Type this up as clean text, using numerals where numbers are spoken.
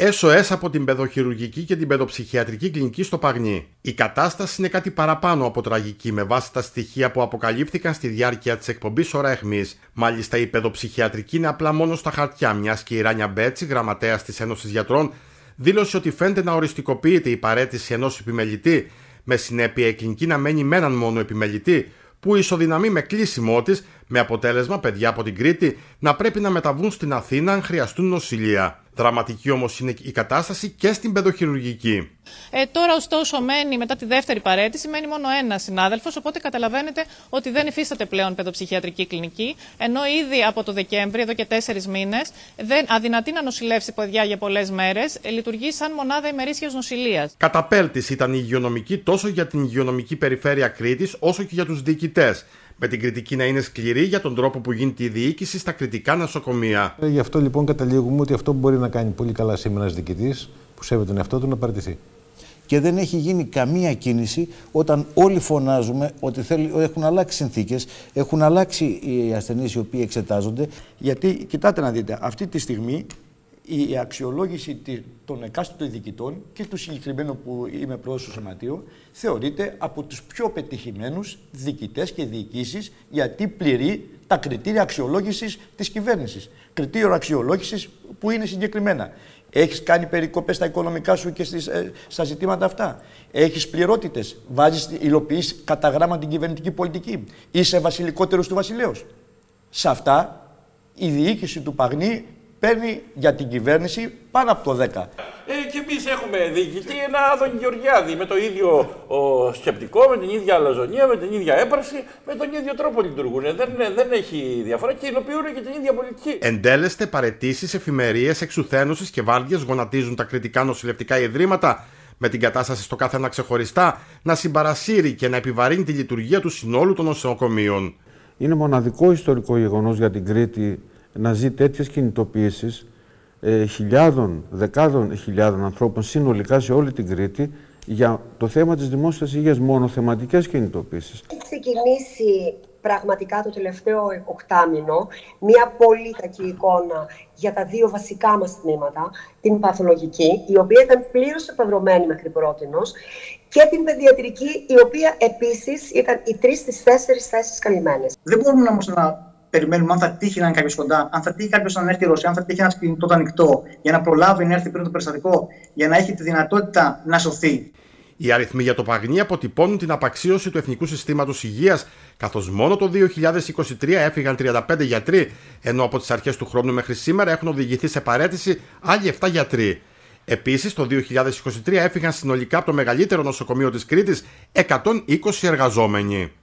SOS από την παιδοχειρουργική και την παιδοψυχιατρική κλινική στο Παγνί. Η κατάσταση είναι κάτι παραπάνω από τραγική με βάση τα στοιχεία που αποκαλύφθηκαν στη διάρκεια της εκπομπής Ώρα Αιχμής. Μάλιστα, η παιδοψυχιατρική είναι απλά μόνο στα χαρτιά, μιας και η Ράνια Μπέτση, γραμματέας της Ένωσης Γιατρών, δήλωσε ότι φαίνεται να οριστικοποιείται η παραίτηση ενός επιμελητή, με συνέπεια η κλινική να μένει με έναν μόνο επιμελητή, που ισοδυναμεί με κλείσιμό της, με αποτέλεσμα παιδιά από την Κρήτη να πρέπει να μεταβούν στην Αθήνα αν χρειαστούν νοσηλεία. Δραματική όμως είναι η κατάσταση και στην παιδοχειρουργική. Τώρα, ωστόσο, μετά τη δεύτερη παραίτηση, μένει μόνο ένας συνάδελφος, οπότε καταλαβαίνετε ότι δεν υφίσταται πλέον παιδοψυχιατρική κλινική, ενώ ήδη από το Δεκέμβρη, εδώ και 4 μήνες, αδυνατεί να νοσηλεύσει παιδιά για πολλές μέρες, λειτουργεί σαν μονάδα ημερήσιας νοσηλείας. Καταπέλτης ήταν η υγειονομική τόσο για την υγειονομική περιφέρεια Κρήτης, όσο και για τους διοικητές, με την κριτική να είναι σκληρή για τον τρόπο που γίνεται η διοίκηση στα κριτικά νοσοκομεία. Γι' αυτό λοιπόν καταλήγουμε ότι αυτό που μπορεί να κάνει πολύ καλά σήμερα ένας διοικητής που σέβεται τον εαυτό του, να παραιτηθεί. Και δεν έχει γίνει καμία κίνηση όταν όλοι φωνάζουμε ότι έχουν αλλάξει συνθήκες, έχουν αλλάξει οι ασθενείς οι οποίοι εξετάζονται. Γιατί κοιτάτε να δείτε, αυτή τη στιγμή η αξιολόγηση των εκάστοτε διοικητών και του συγκεκριμένου που είμαι πρόεδρος του Σωματείου θεωρείται από τους πιο πετυχημένους διοικητές και διοικήσεις, γιατί πληρεί τα κριτήρια αξιολόγησης της κυβέρνησης. Κριτήριο αξιολόγησης που είναι συγκεκριμένα. Έχεις κάνει περικοπές στα οικονομικά σου και στα ζητήματα αυτά. Έχεις πληρότητες. Υλοποιείς κατά γράμμα την κυβερνητική πολιτική. Είσαι βασιλικότερος του βασιλέως. Σε αυτά η διοίκηση του Παγνί παίρνει για την κυβέρνηση πάνω από το 10. Και εμείς έχουμε διοικητή ένα Άδων Γεωργιάδη με το ίδιο σκεπτικό, με την ίδια αλαζονία, με την ίδια έπαρση, με τον ίδιο τρόπο λειτουργούν. Δεν έχει διαφορά και υλοποιούν και την ίδια πολιτική. Εντέλεστε παραιτήσεις, εφημερίες, εξουθένωσης και βάρδιες γονατίζουν τα κριτικά νοσηλευτικά ιδρύματα, με την κατάσταση στο κάθε ένα ξεχωριστά να συμπαρασύρει και να επιβαρύνει τη λειτουργία του συνόλου των νοσοκομείων. Είναι μοναδικό ιστορικό γεγονός για την Κρήτη να ζει τέτοιες κινητοποιήσεις χιλιάδων, δεκάδων χιλιάδων ανθρώπων συνολικά σε όλη την Κρήτη για το θέμα της δημόσιας υγείας, μόνο θεματικές κινητοποιήσεις. Έχει ξεκινήσει πραγματικά το τελευταίο 8μηνο μια πολύ κακή εικόνα για τα δύο βασικά μας τμήματα, την παθολογική, η οποία ήταν πλήρως επαυρωμένη μέχρι πρότινος, και την παιδιατρική, η οποία επίσης ήταν οι 3 στις 4 θέσεις καλυμμένες. Δεν μπορούμε όμως να περιμένουμε αν θα τύχει να είναι κάποιο κοντά, αν θα τύχει κάποιο να έρθει η Ρωσία, αν θα τύχει ένα κινητό το ανοιχτό για να προλάβει να έρθει πριν το περιστατικό, για να έχει τη δυνατότητα να σωθεί. Οι αριθμοί για το Παγνί αποτυπώνουν την απαξίωση του Εθνικού Συστήματος Υγείας, καθώς μόνο το 2023 έφυγαν 35 γιατροί, ενώ από τις αρχές του χρόνου μέχρι σήμερα έχουν οδηγηθεί σε παραίτηση άλλοι 7 γιατροί. Επίσης, το 2023 έφυγαν συνολικά από το μεγαλύτερο νοσοκομείο της Κρήτης 120 εργαζόμενοι.